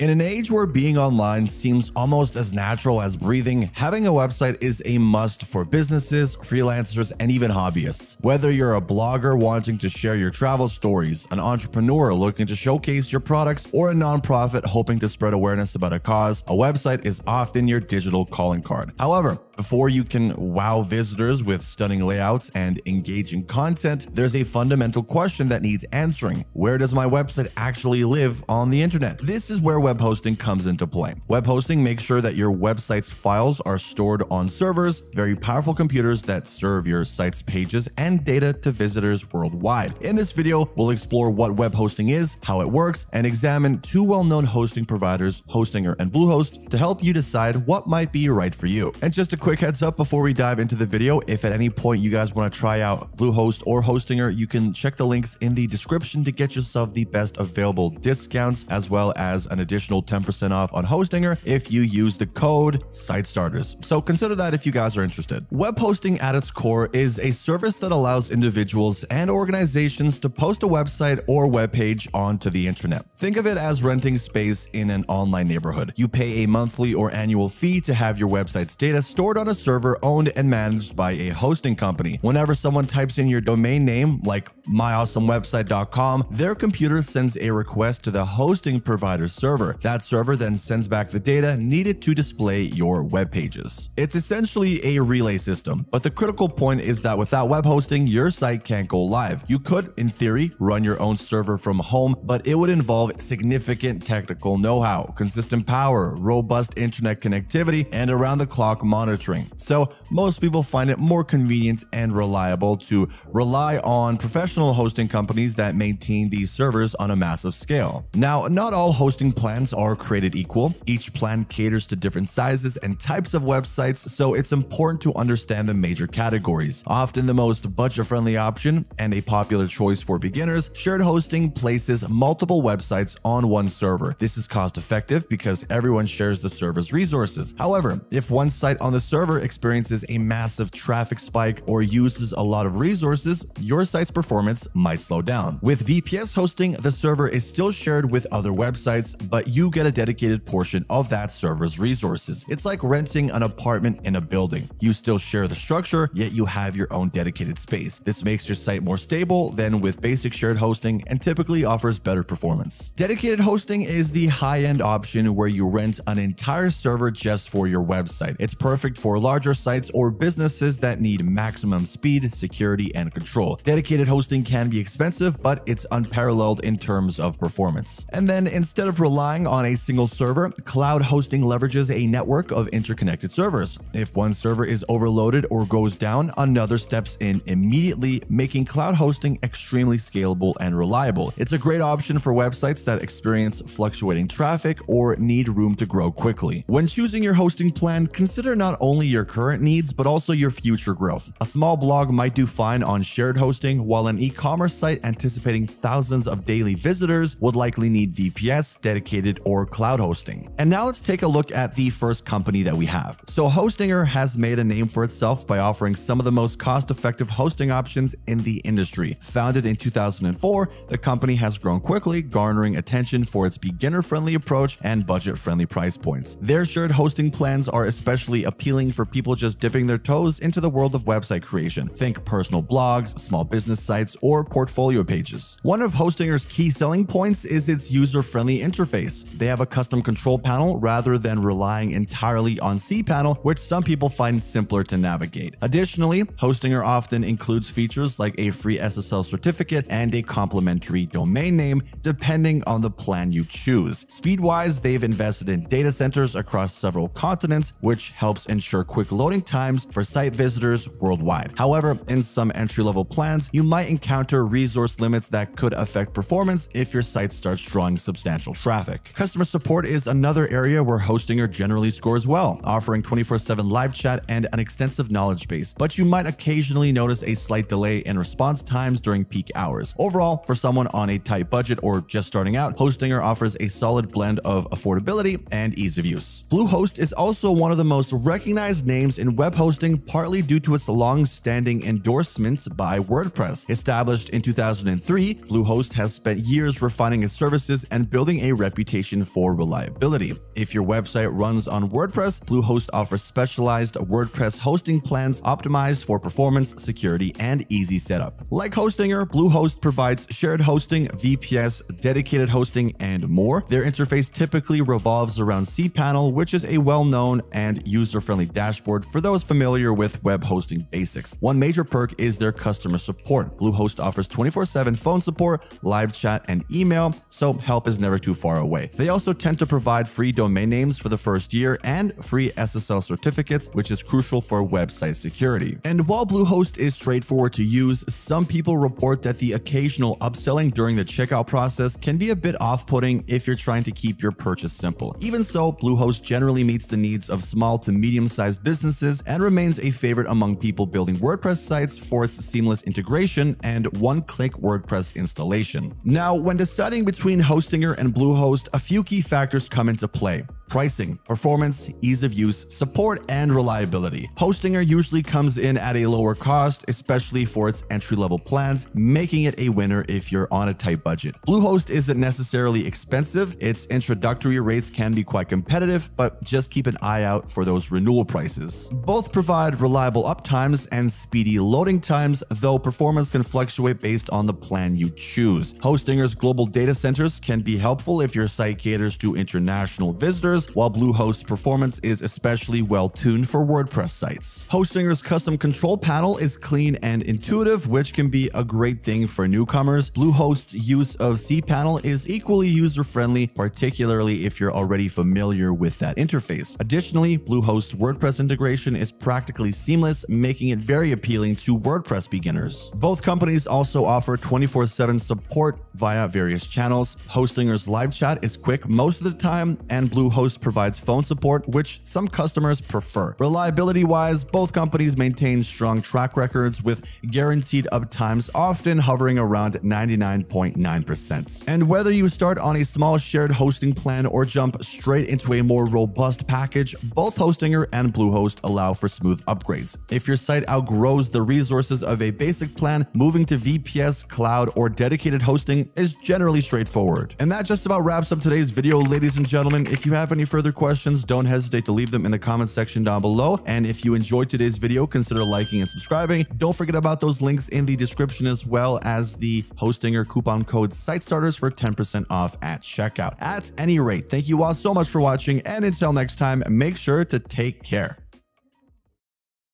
In an age where being online seems almost as natural as breathing, having a website is a must for businesses, freelancers, and even hobbyists. Whether you're a blogger wanting to share your travel stories, an entrepreneur looking to showcase your products, or a nonprofit hoping to spread awareness about a cause, a website is often your digital calling card. However, before you can wow visitors with stunning layouts and engaging content, there's a fundamental question that needs answering. Where does my website actually live on the internet? This is where web hosting comes into play. Web hosting makes sure that your website's files are stored on servers, very powerful computers that serve your site's pages and data to visitors worldwide. In this video, we'll explore what web hosting is, how it works, and examine two well-known hosting providers, Hostinger and Bluehost, to help you decide what might be right for you. And just a quick heads up before we dive into the video, if at any point you guys want to try out Bluehost or Hostinger, you can check the links in the description to get yourself the best available discounts, as well as an additional 10% off on Hostinger if you use the code SiteStarters. So consider that if you guys are interested. Web hosting at its core is a service that allows individuals and organizations to post a website or web page onto the internet. Think of it as renting space in an online neighborhood. You pay a monthly or annual fee to have your website's data stored on a server owned and managed by a hosting company. Whenever someone types in your domain name, like myawesomewebsite.com, their computer sends a request to the hosting provider's server. That server then sends back the data needed to display your web pages. It's essentially a relay system, but the critical point is that without web hosting, your site can't go live. You could, in theory, run your own server from home, but it would involve significant technical know-how, consistent power, robust internet connectivity, and around-the-clock monitoring. So most people find it more convenient and reliable to rely on professional hosting companies that maintain these servers on a massive scale. Now, not all hosting plans are created equal. Each plan caters to different sizes and types of websites, so it's important to understand the major categories. Often the most budget-friendly option and a popular choice for beginners, shared hosting places multiple websites on one server. This is cost-effective because everyone shares the server's resources. However, if one site on the server experiences a massive traffic spike or uses a lot of resources, your site's performance might slow down. With VPS hosting, the server is still shared with other websites, but you get a dedicated portion of that server's resources. It's like renting an apartment in a building. You still share the structure, yet you have your own dedicated space. This makes your site more stable than with basic shared hosting and typically offers better performance. Dedicated hosting is the high-end option where you rent an entire server just for your website. It's perfect for larger sites or businesses that need maximum speed, security, and control. Dedicated hosting can be expensive, but it's unparalleled in terms of performance. And then instead of relying on a single server, cloud hosting leverages a network of interconnected servers. If one server is overloaded or goes down, another steps in immediately, making cloud hosting extremely scalable and reliable. It's a great option for websites that experience fluctuating traffic or need room to grow quickly. When choosing your hosting plan, consider not only your current needs, but also your future growth. A small blog might do fine on shared hosting, while an e-commerce site anticipating thousands of daily visitors would likely need VPS, dedicated, or cloud hosting. And now let's take a look at the first company that we have. So Hostinger has made a name for itself by offering some of the most cost-effective hosting options in the industry. Founded in 2004, the company has grown quickly, garnering attention for its beginner-friendly approach and budget-friendly price points. Their shared hosting plans are especially appealing for people just dipping their toes into the world of website creation. Think personal blogs, small business sites, or portfolio pages. One of Hostinger's key selling points is its user-friendly interface. They have a custom control panel rather than relying entirely on cPanel, which some people find simpler to navigate. Additionally, Hostinger often includes features like a free SSL certificate and a complimentary domain name, depending on the plan you choose. Speed-wise, they've invested in data centers across several continents, which helps ensure quick loading times for site visitors worldwide. However, in some entry-level plans, you might encounter resource limits that could affect performance if your site starts drawing substantial traffic. Customer support is another area where Hostinger generally scores well, offering 24/7 live chat and an extensive knowledge base, but you might occasionally notice a slight delay in response times during peak hours. Overall, for someone on a tight budget or just starting out, Hostinger offers a solid blend of affordability and ease of use. Bluehost is also one of the most recognized names in web hosting, partly due to its long-standing endorsements by WordPress. Established in 2003, Bluehost has spent years refining its services and building a reputation reputation for reliability. If your website runs on WordPress, Bluehost offers specialized WordPress hosting plans optimized for performance, security, and easy setup. Like Hostinger, Bluehost provides shared hosting, VPS, dedicated hosting, and more. Their interface typically revolves around cPanel, which is a well-known and user-friendly dashboard for those familiar with web hosting basics. One major perk is their customer support. Bluehost offers 24/7 phone support, live chat, and email, so help is never too far away. They also tend to provide free domain names for the first year and free SSL certificates, which is crucial for website security. And while Bluehost is straightforward to use, some people report that the occasional upselling during the checkout process can be a bit off-putting if you're trying to keep your purchase simple. Even so, Bluehost generally meets the needs of small to medium-sized businesses and remains a favorite among people building WordPress sites for its seamless integration and one-click WordPress installation. Now, when deciding between Hostinger and Bluehost, a few key factors come into play. Pricing, performance, ease of use, support, and reliability. Hostinger usually comes in at a lower cost, especially for its entry-level plans, making it a winner if you're on a tight budget. Bluehost isn't necessarily expensive. Its introductory rates can be quite competitive, but just keep an eye out for those renewal prices. Both provide reliable uptimes and speedy loading times, though performance can fluctuate based on the plan you choose. Hostinger's global data centers can be helpful if your site caters to international visitors, while Bluehost's performance is especially well-tuned for WordPress sites. Hostinger's custom control panel is clean and intuitive, which can be a great thing for newcomers. Bluehost's use of cPanel is equally user-friendly, particularly if you're already familiar with that interface. Additionally, Bluehost's WordPress integration is practically seamless, making it very appealing to WordPress beginners. Both companies also offer 24/7 support via various channels. Hostinger's live chat is quick most of the time, and Bluehost provides phone support, which some customers prefer. Reliability-wise, both companies maintain strong track records with guaranteed uptimes often hovering around 99.9%. And whether you start on a small shared hosting plan or jump straight into a more robust package, both Hostinger and Bluehost allow for smooth upgrades. If your site outgrows the resources of a basic plan, moving to VPS, cloud, or dedicated hosting is generally straightforward. And that just about wraps up today's video, ladies and gentlemen. If you have any further questions, don't hesitate to leave them in the comment section down below. And if you enjoyed today's video, consider liking and subscribing. Don't forget about those links in the description, as well as the Hostinger coupon code SiteStarters for 10% off at checkout. At any rate, thank you all so much for watching, and until next time, make sure to take care.